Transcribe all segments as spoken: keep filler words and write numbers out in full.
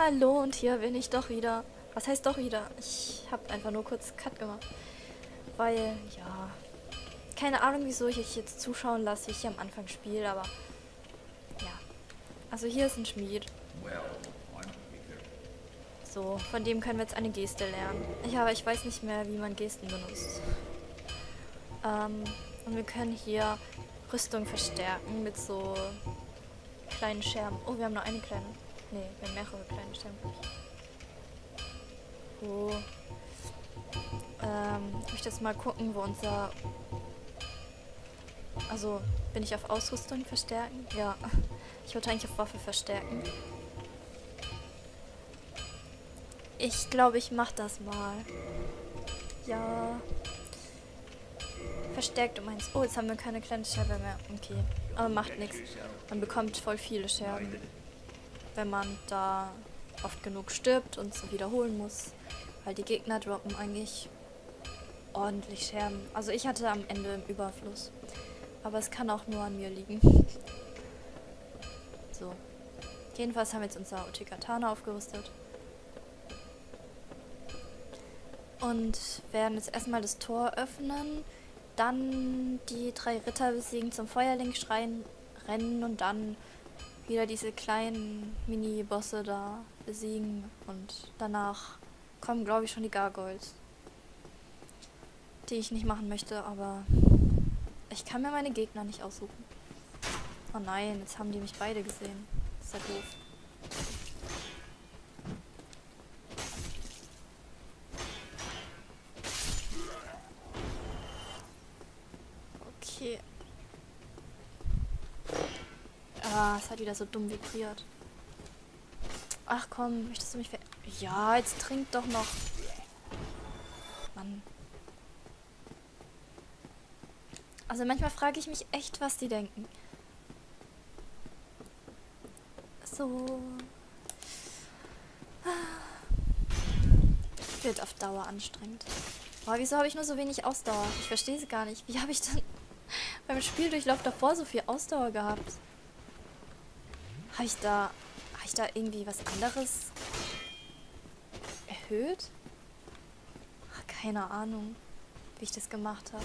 Hallo, und hier bin ich doch wieder. Was heißt doch wieder? Ich habe einfach nur kurz Cut gemacht. Weil, ja, keine Ahnung, wieso ich euch jetzt zuschauen lasse, wie ich hier am Anfang spiele, aber ja. Also hier ist ein Schmied. So, von dem können wir jetzt eine Geste lernen. Ich, aber ich weiß nicht mehr, wie man Gesten benutzt. Ähm, und wir können hier Rüstung verstärken mit so kleinen Scherben. Oh, wir haben nur eine kleine. Ne, wir haben mehrere kleine Scherben. Oh. Ähm, ich möchte jetzt mal gucken, wo unser... Also, bin ich auf Ausrüstung verstärken? Ja. Ich wollte eigentlich auf Waffe verstärken. Ich glaube, ich mache das mal. Ja. Verstärkt um eins. Oh, jetzt haben wir keine kleine Scherbe mehr. Okay. Aber macht nichts. Man bekommt voll viele Scherben. Wenn man da oft genug stirbt und so wiederholen muss. Weil die Gegner droppen eigentlich ordentlich Scherben. Also ich hatte am Ende im Überfluss. Aber es kann auch nur an mir liegen. So. Jedenfalls haben wir jetzt unser Uchigatana aufgerüstet. Und werden jetzt erstmal das Tor öffnen, dann die drei Ritter besiegen, zum Feuerling schreien, rennen und dann wieder diese kleinen Mini-Bosse da besiegen. Und danach kommen, glaube ich, schon die Gargoyles, die ich nicht machen möchte, aber ich kann mir meine Gegner nicht aussuchen. Oh nein, jetzt haben die mich beide gesehen. Ist ja doof. Okay. Ah, es hat wieder so dumm vibriert. Ach komm, möchtest du mich ver... Ja, jetzt trink doch noch. Mann. Also manchmal frage ich mich echt, was die denken. So. Das wird auf Dauer anstrengend. Boah, wieso habe ich nur so wenig Ausdauer? Ich verstehe es gar nicht. Wie habe ich denn beim Spieldurchlauf davor so viel Ausdauer gehabt? Habe ich da... Habe ich da irgendwie was anderes erhöht? Ach, keine Ahnung, wie ich das gemacht habe.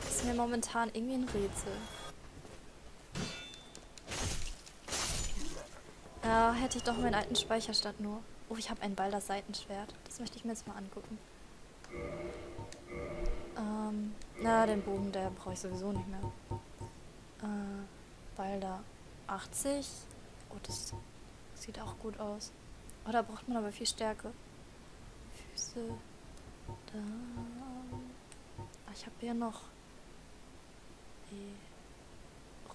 Das ist mir momentan irgendwie ein Rätsel. Ja, äh, hätte ich doch meinen alten Speicher statt nur. Oh, ich habe ein Balder-Seitenschwert. Das möchte ich mir jetzt mal angucken. Ähm, na, den Bogen, der brauche ich sowieso nicht mehr. Äh, Balder achtzig. Oh, das sieht auch gut aus. Oh, da braucht man aber viel Stärke. Füße. Da. Ah, ich habe hier noch... Die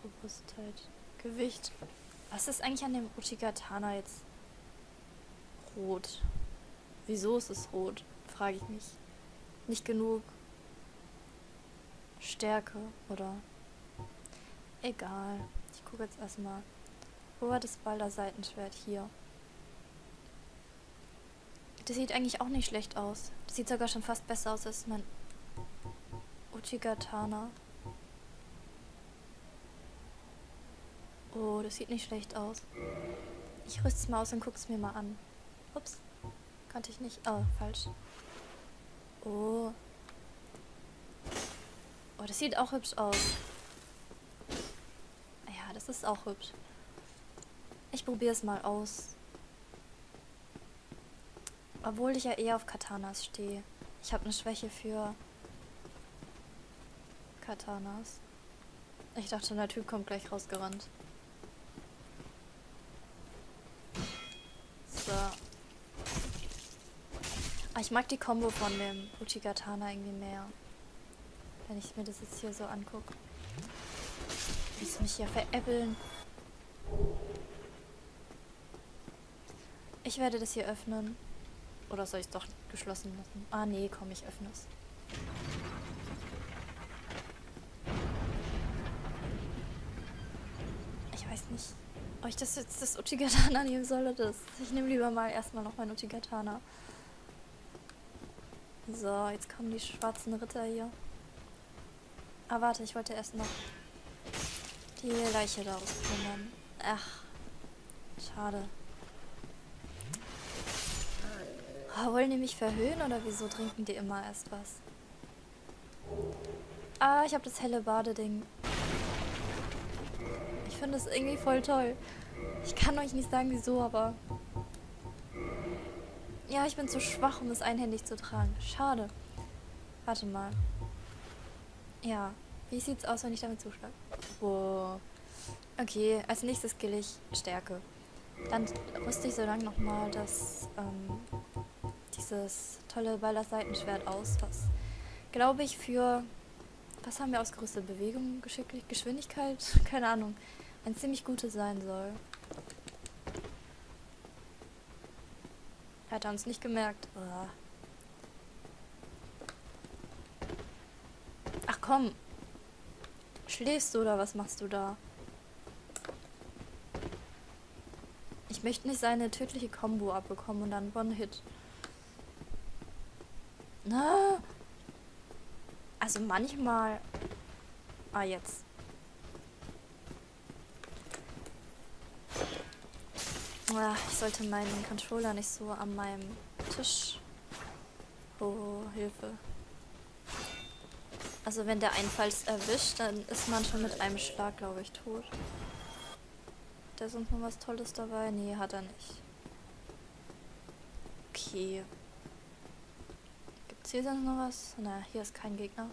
Robustheit. Gewicht. Was ist eigentlich an dem Uchigatana jetzt? Rot. Wieso ist es rot? Frage ich mich. Nicht genug Stärke, oder? Egal. Ich gucke jetzt erstmal. Wo war das Balder-Seitenschwert? Hier. Das sieht eigentlich auch nicht schlecht aus. Das sieht sogar schon fast besser aus als mein Uchigatana. Oh, das sieht nicht schlecht aus. Ich rüste es mal aus und gucke es mir mal an. Ups. Kannte ich nicht. Oh, falsch. Oh. Oh, das sieht auch hübsch aus. Ja, das ist auch hübsch. Ich probiere es mal aus. Obwohl ich ja eher auf Katanas stehe. Ich habe eine Schwäche für Katanas. Ich dachte, der Typ kommt gleich rausgerannt. So. Ah, ich mag die Kombo von dem Uchigatana irgendwie mehr. Wenn ich mir das jetzt hier so angucke. Willst du mich hier veräppeln? Ich werde das hier öffnen. Oder soll ich es doch geschlossen lassen? Ah, nee, komm, ich öffne es. Ich weiß nicht, ob ich das jetzt das Uchigatana nehmen soll oder das. Ich nehme lieber mal erstmal noch mein Uchigatana. So, jetzt kommen die schwarzen Ritter hier. Ah, warte, ich wollte erst noch die Leiche da ausplündern. Ach, schade. Oh, wollen die mich verhöhnen oder wieso trinken die immer erst was? Ah, ich habe das helle Badeding. Ich finde das irgendwie voll toll. Ich kann euch nicht sagen wieso, aber... Ja, ich bin zu schwach, um es einhändig zu tragen. Schade. Warte mal. Ja. Wie sieht's aus, wenn ich damit zuschlage? Wow. Okay, als nächstes gill ich Stärke. Dann rüste ich so lange nochmal das, ähm, dieses tolle Balda-Seitenschwert aus, was, glaube ich, für... Was haben wir ausgerüstet? Bewegung, Geschicklich, Geschwindigkeit? Keine Ahnung. Ein ziemlich gutes sein soll. Hat er uns nicht gemerkt. Oh. Ach komm. Schläfst du oder was machst du da? Ich möchte nicht seine tödliche Combo abbekommen und dann One-Hit. Na? Also manchmal... Ah, jetzt. Ah, ich sollte meinen Controller nicht so an meinem Tisch... Oh, Hilfe. Also wenn der Einfalls erwischt, dann ist man schon mit einem Schlag, glaube ich, tot. Hat er sonst noch was Tolles dabei? Nee, hat er nicht. Okay. Gibt's hier sonst noch was? Na, hier ist kein Gegner.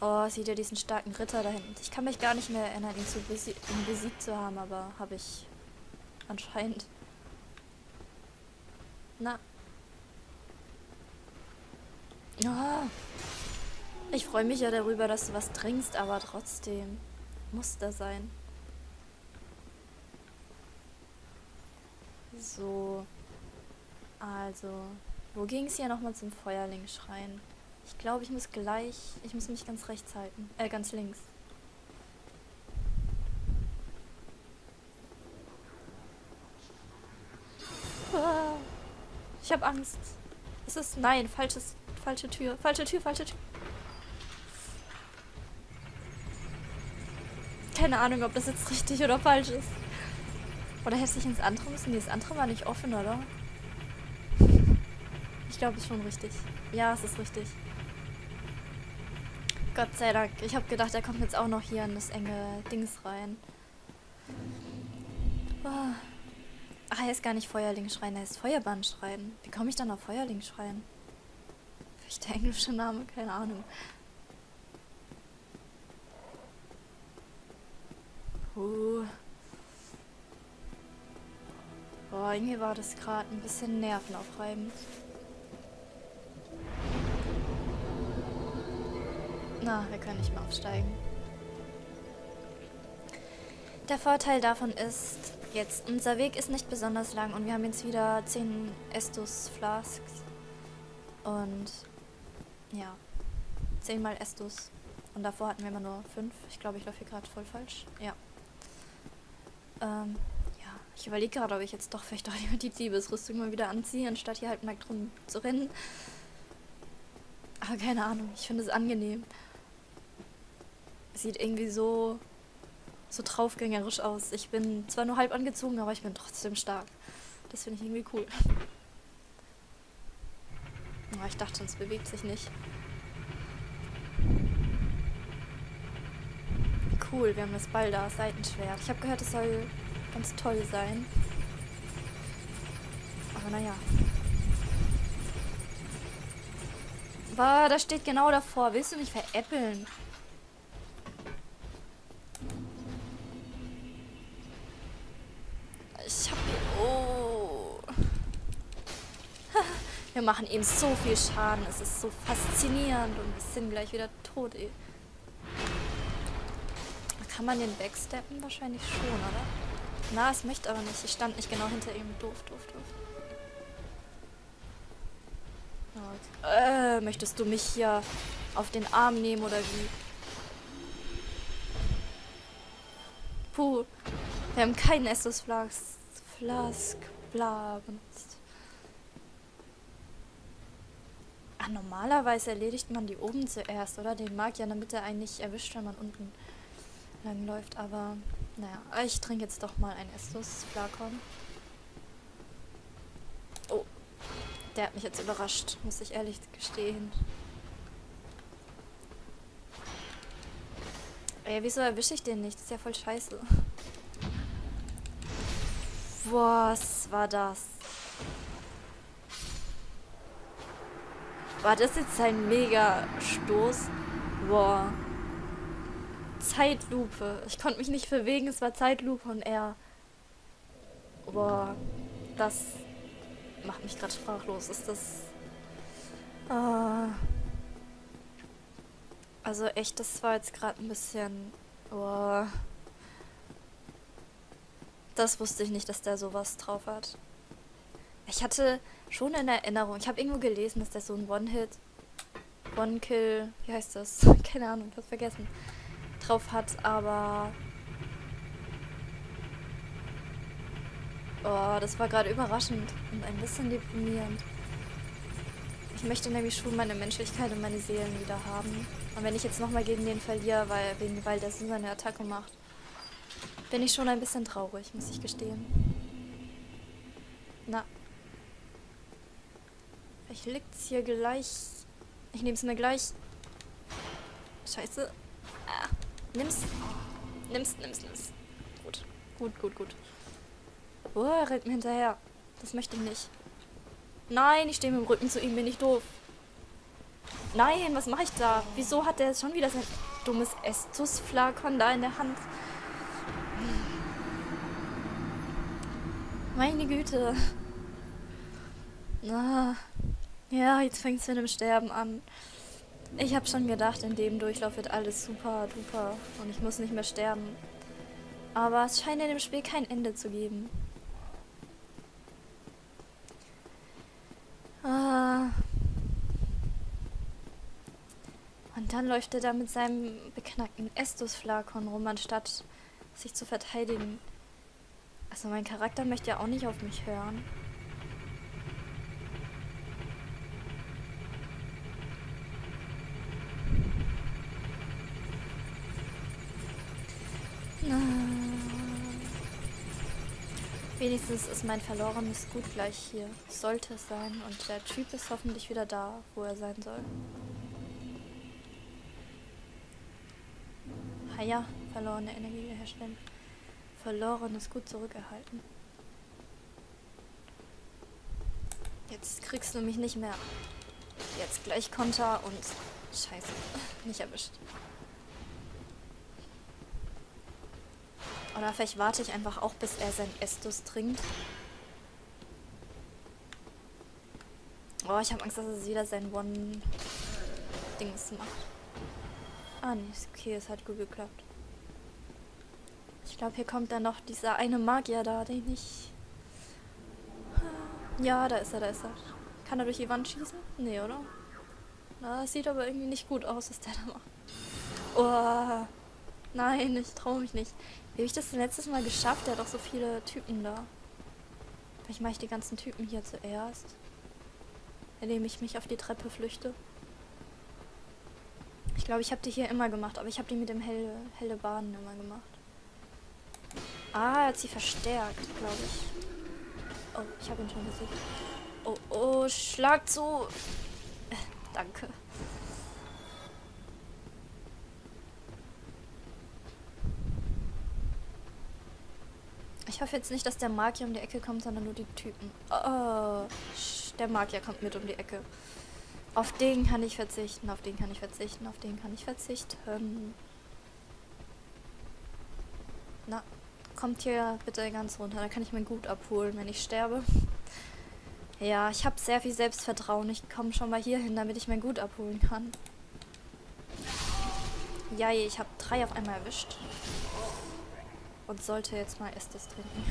Oh, seht ihr diesen starken Ritter da hinten? Ich kann mich gar nicht mehr erinnern, ihn zu besiegt, ihn besiegt zu haben, aber habe ich anscheinend. Na. Oh. Ich freue mich ja darüber, dass du was trinkst, aber trotzdem muss da sein. So, also, wo ging es hier nochmal zum Feuerling schreien? Ich glaube, ich muss gleich, ich muss mich ganz rechts halten, äh, ganz links. Ah, ich habe Angst. Es ist, nein, falsches, falsche Tür, falsche Tür, falsche Tür. Keine Ahnung, ob das jetzt richtig oder falsch ist. Oder hätte ich ins andere müssen? Nee, das andere war nicht offen, oder? Ich glaube, es ist schon richtig. Ja, es ist richtig. Gott sei Dank. Ich habe gedacht, er kommt jetzt auch noch hier in das enge Dings rein. Oh. Ach, er ist gar nicht Feuerling schreien, er ist Feuerbahn schreien. Wie komme ich dann auf Feuerling schreien? Vielleicht der englische Name? Keine Ahnung. Uh. Boah, irgendwie war das gerade ein bisschen nervenaufreibend. Na, wir können nicht mehr aufsteigen. Der Vorteil davon ist, jetzt unser Weg ist nicht besonders lang und wir haben jetzt wieder zehn Estus Flasks. Und ja, zehn mal Estus. Und davor hatten wir immer nur fünf. Ich glaube, ich laufe hier gerade voll falsch. Ja. Ähm. Ich überlege gerade, ob ich jetzt doch vielleicht doch lieber die Ziebesrüstung mal wieder anziehe, anstatt hier halt nackt drum zu rennen. Aber keine Ahnung, ich finde es angenehm. Sieht irgendwie so, so draufgängerisch aus. Ich bin zwar nur halb angezogen, aber ich bin trotzdem stark. Das finde ich irgendwie cool. Aber ich dachte, es bewegt sich nicht. Cool, wir haben das Balda-Seitenschwert. Ich habe gehört, es soll... ganz toll sein. Aber naja. Boah, da steht genau davor. Willst du mich veräppeln? Ich hab hier... Oh. Wir machen ihm so viel Schaden. Es ist so faszinierend und wir sind gleich wieder tot, ey. Kann man den backsteppen? Wahrscheinlich schon, oder? Na, es möchte aber nicht. Ich stand nicht genau hinter ihm. Doof, doof, doof. Oh, äh, möchtest du mich hier auf den Arm nehmen oder wie? Puh. Wir haben keinen Estus Flask. Flask. Bla. Benutzt. Ach, normalerweise erledigt man die oben zuerst, oder? Den Magier, damit er einen nicht erwischt, wenn man unten lang läuft, aber... Naja, ich trinke jetzt doch mal ein Estus Flakon. Oh, Der hat mich jetzt überrascht, muss ich ehrlich gestehen. Ey, wieso erwische ich den nicht? Das ist ja voll scheiße. Was war das? War das jetzt ein Mega-Stoß? Boah. Zeitlupe. Ich konnte mich nicht bewegen, es war Zeitlupe und er... Boah. Das macht mich gerade sprachlos. Ist das... Äh also echt, das war jetzt gerade ein bisschen... Boah. Das wusste ich nicht, dass der sowas drauf hat. Ich hatte schon in Erinnerung, ich habe irgendwo gelesen, dass der so ein One-Hit, One-Kill, wie heißt das? Keine Ahnung, ich hab's vergessen, drauf hat, aber... Oh, das war gerade überraschend und ein bisschen deprimierend. Ich möchte nämlich schon meine Menschlichkeit und meine Seelen wieder haben. Und wenn ich jetzt nochmal gegen den verliere, weil, weil der so seine Attacke macht... Bin ich schon ein bisschen traurig, muss ich gestehen. Na. Vielleicht liegt's hier gleich. Ich nehm's mir gleich. Scheiße. Ah. Nimm's. Nimm's, nimm's, nimm's. Gut. Gut, gut, gut. Oh, er rennt mir hinterher. Das möchte ich nicht. Nein, ich stehe mit dem Rücken zu ihm, bin ich doof. Nein, was mache ich da? Wieso hat der jetzt schon wieder sein dummes Estus Flakon da in der Hand? Meine Güte. Na, ja, jetzt fängt es mit dem Sterben an. Ich habe schon gedacht, in dem Durchlauf wird alles super duper und ich muss nicht mehr sterben. Aber es scheint in dem Spiel kein Ende zu geben. Ah. Und dann läuft er da mit seinem beknackten Estus-Flakon rum, anstatt sich zu verteidigen. Also mein Charakter möchte ja auch nicht auf mich hören. Na. Wenigstens ist mein verlorenes Gut gleich hier. Sollte es sein. Und der Typ ist hoffentlich wieder da, wo er sein soll. Ah ja, verlorene Energie wiederherstellen. Verlorenes Gut zurückerhalten. Jetzt kriegst du mich nicht mehr. Jetzt gleich Konter und... Scheiße, nicht erwischt. Oder vielleicht warte ich einfach auch, bis er sein Estus trinkt. Oh, ich habe Angst, dass es wieder sein One-Dings macht. Ah, nee, okay, es hat gut geklappt. Ich glaube, hier kommt dann noch dieser eine Magier da, den ich... Ja, da ist er, da ist er. Kann er durch die Wand schießen? Nee, oder? Na, das sieht aber irgendwie nicht gut aus, was der da macht. Oh, nein, ich traue mich nicht. Wie habe ich das denn letztes Mal geschafft? Der hat doch so viele Typen da. Vielleicht mache ich die ganzen Typen hier zuerst. Indem ich mich auf die Treppe flüchte. Ich glaube, ich habe die hier immer gemacht, aber ich habe die mit dem helle, helle Baden immer gemacht. Ah, er hat sie verstärkt, glaube ich. Oh, ich habe ihn schon gesehen. Oh, oh, schlag zu! Äh, danke. Ich hoffe jetzt nicht, dass der Magier um die Ecke kommt, sondern nur die Typen. Oh, der Magier kommt mit um die Ecke. Auf den kann ich verzichten, auf den kann ich verzichten, auf den kann ich verzichten. Na. Kommt hier bitte ganz runter, da kann ich mein Gut abholen, wenn ich sterbe. Ja, ich habe sehr viel Selbstvertrauen. Ich komme schon mal hier hin, damit ich mein Gut abholen kann. Ja, ich habe drei auf einmal erwischt. Und sollte jetzt mal Estus trinken.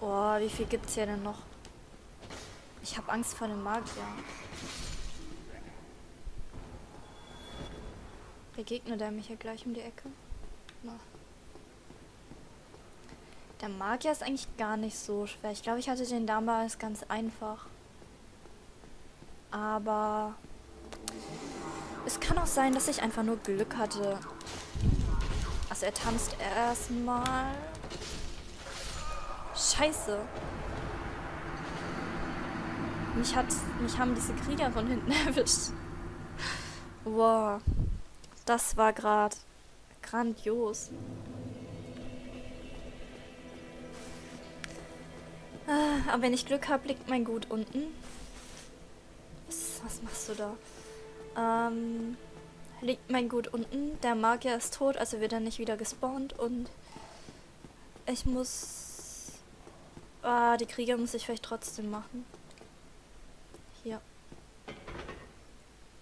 Oh, wie viel gibt's hier denn noch? Ich habe Angst vor dem Magier. Begegnet er mich ja gleich um die Ecke? Na. Der Magier ist eigentlich gar nicht so schwer. Ich glaube, ich hatte den damals ganz einfach. Aber es kann auch sein, dass ich einfach nur Glück hatte. Ach Was, er tanzt erstmal? Scheiße. Mich, hat, mich haben diese Krieger von hinten erwischt. Wow. Das war gerade grandios. Aber wenn ich Glück habe, liegt mein Gut unten. Was, was machst du da? Ähm, liegt mein Gut unten. Der Magier ist tot, also wird er nicht wieder gespawnt. Und ich muss... Ah, die Krieger muss ich vielleicht trotzdem machen. Hier.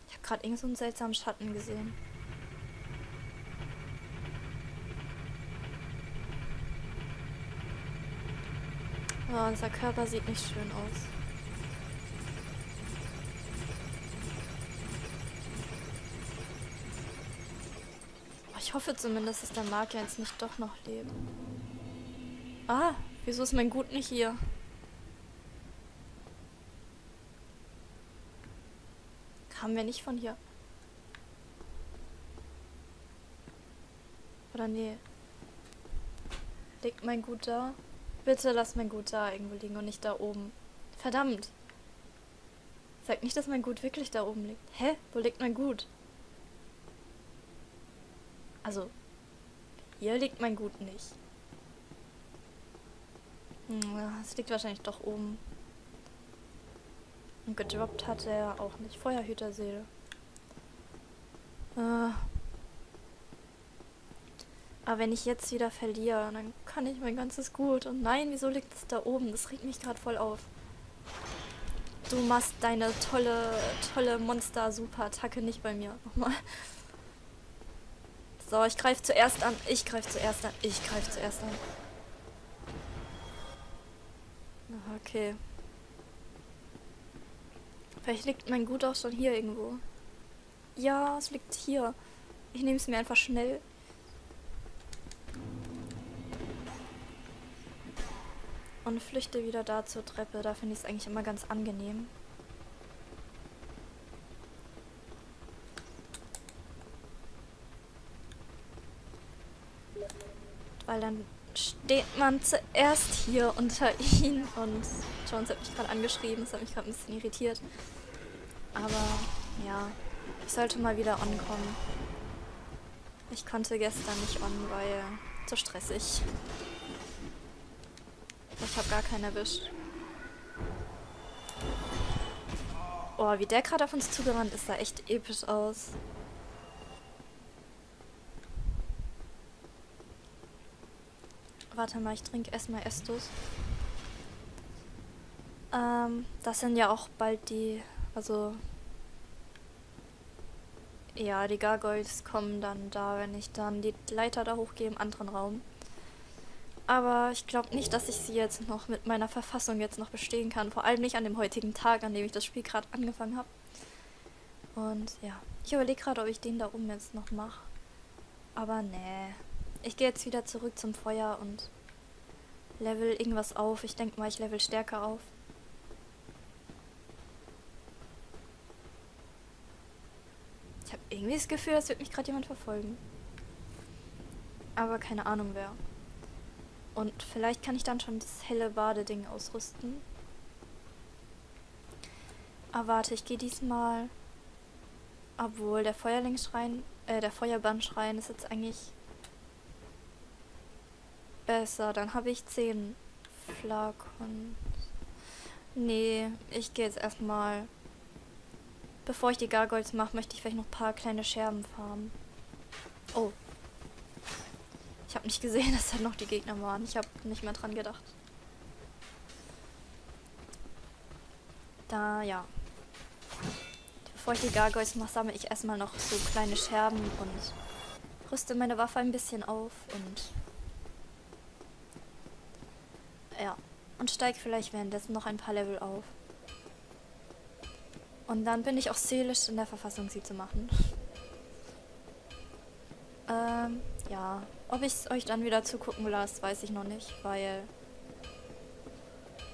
Ich habe gerade irgend so einen seltsamen Schatten gesehen. Oh, unser Körper sieht nicht schön aus. Oh, ich hoffe zumindest, dass der Magier jetzt nicht doch noch lebt. Ah, wieso ist mein Gut nicht hier? Kamen wir nicht von hier? Oder nee. Liegt mein Gut da? Bitte lass mein Gut da irgendwo liegen und nicht da oben. Verdammt. Sag nicht, dass mein Gut wirklich da oben liegt. Hä? Wo liegt mein Gut? Also, hier liegt mein Gut nicht. Hm, es liegt wahrscheinlich doch oben. Und gedroppt hat er auch nicht. Feuerhüterseele. Äh... Aber wenn ich jetzt wieder verliere, dann kann ich mein ganzes Gut. Und nein, wieso liegt es da oben? Das regt mich gerade voll auf. Du machst deine tolle, tolle Monster-Super-Attacke nicht bei mir. Nochmal. So, ich greife zuerst an. Ich greife zuerst an. Ich greife zuerst an. Okay. Vielleicht liegt mein Gut auch schon hier irgendwo. Ja, es liegt hier. Ich nehme es mir einfach schnell. Und flüchte wieder da zur Treppe. Da finde ich es eigentlich immer ganz angenehm. Weil dann steht man zuerst hier unter ihn. Und Jones hat mich gerade angeschrieben. Das hat mich gerade ein bisschen irritiert. Aber ja, ich sollte mal wieder onkommen. Ich konnte gestern nicht on, weil zu stressig. Ich habe gar keinen erwischt. Oh, wie der gerade auf uns zugerannt ist, sah echt episch aus. Warte mal, ich trinke erstmal Estus. Ähm, das sind ja auch bald die, also... Ja, die Gargoyles kommen dann da, wenn ich dann die Leiter da hochgehe im anderen Raum. Aber ich glaube nicht, dass ich sie jetzt noch mit meiner Verfassung jetzt noch bestehen kann. Vor allem nicht an dem heutigen Tag, an dem ich das Spiel gerade angefangen habe. Und ja, ich überlege gerade, ob ich den da oben jetzt noch mache. Aber nee. Ich gehe jetzt wieder zurück zum Feuer und level irgendwas auf. Ich denke mal, ich level stärker auf. Ich habe irgendwie das Gefühl, es wird mich gerade jemand verfolgen. Aber keine Ahnung wer. Und vielleicht kann ich dann schon das helle Badeding ausrüsten. Aber warte, ich gehe diesmal... Obwohl, der Feuerlingsschrein, äh, der Feuerbahn schreien ist jetzt eigentlich besser. Dann habe ich zehn Flakons. Nee, ich gehe jetzt erstmal... Bevor ich die Gargoyles mache, möchte ich vielleicht noch ein paar kleine Scherben farmen. Oh. Ich habe nicht gesehen, dass da noch die Gegner waren. Ich habe nicht mehr dran gedacht. Da, ja. Bevor ich die Gargoyles mache, sammle ich erstmal noch so kleine Scherben und rüste meine Waffe ein bisschen auf und... Ja. Und steige vielleicht währenddessen noch ein paar Level auf. Und dann bin ich auch seelisch in der Verfassung, sie zu machen. Ähm, ja. Ob ich es euch dann wieder zugucken lasse, weiß ich noch nicht, weil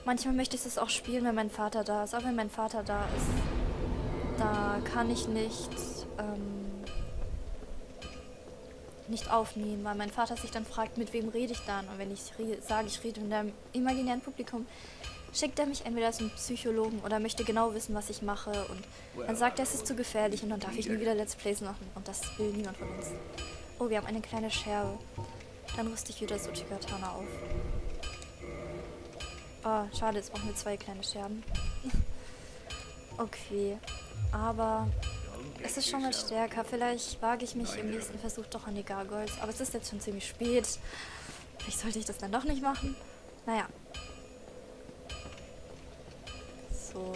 manchmal möchte ich es auch spielen, wenn mein Vater da ist. Aber wenn mein Vater da ist, da kann ich nicht ähm, nicht aufnehmen, weil mein Vater sich dann fragt, mit wem rede ich dann? Und wenn ich sage, ich rede mit einem imaginären Publikum, schickt er mich entweder zum Psychologen oder möchte genau wissen, was ich mache. Und dann sagt er, es ist zu gefährlich und dann darf ich nie wieder Let's Plays machen. Und das will niemand von uns. Oh, wir haben eine kleine Scherbe. Dann rüste ich wieder das Uchigatana auf. Oh, schade, jetzt brauchen wir zwei kleine Scherben. Okay, aber es ist schon mal stärker. Vielleicht wage ich mich im nächsten Versuch doch an die Gargoyles. Aber es ist jetzt schon ziemlich spät. Vielleicht sollte ich das dann doch nicht machen. Naja. So.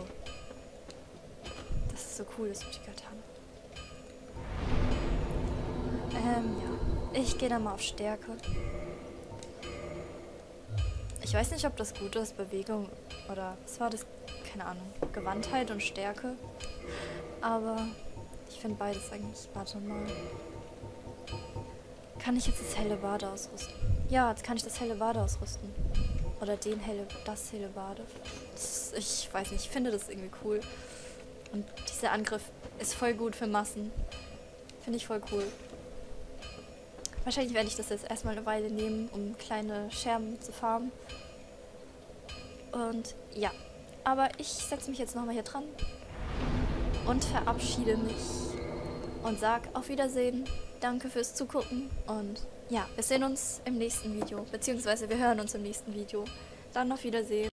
Das ist so cool, das Uchigatana. Ähm, ja. Ich gehe da mal auf Stärke. Ich weiß nicht, ob das gut ist, Bewegung oder was war das? Keine Ahnung. Gewandtheit und Stärke. Aber ich finde beides eigentlich. Warte mal. Kann ich jetzt das helle Bade ausrüsten? Ja, jetzt kann ich das helle Bade ausrüsten. Oder den helle, das helle Bade. Das, ich weiß nicht, ich finde das irgendwie cool. Und dieser Angriff ist voll gut für Massen. Finde ich voll cool. Wahrscheinlich werde ich das jetzt erstmal eine Weile nehmen, um kleine Scherben zu farmen. Und ja. Aber ich setze mich jetzt nochmal hier dran und verabschiede mich und sage auf Wiedersehen, danke fürs Zugucken und ja, wir sehen uns im nächsten Video, beziehungsweise wir hören uns im nächsten Video. Dann auf Wiedersehen.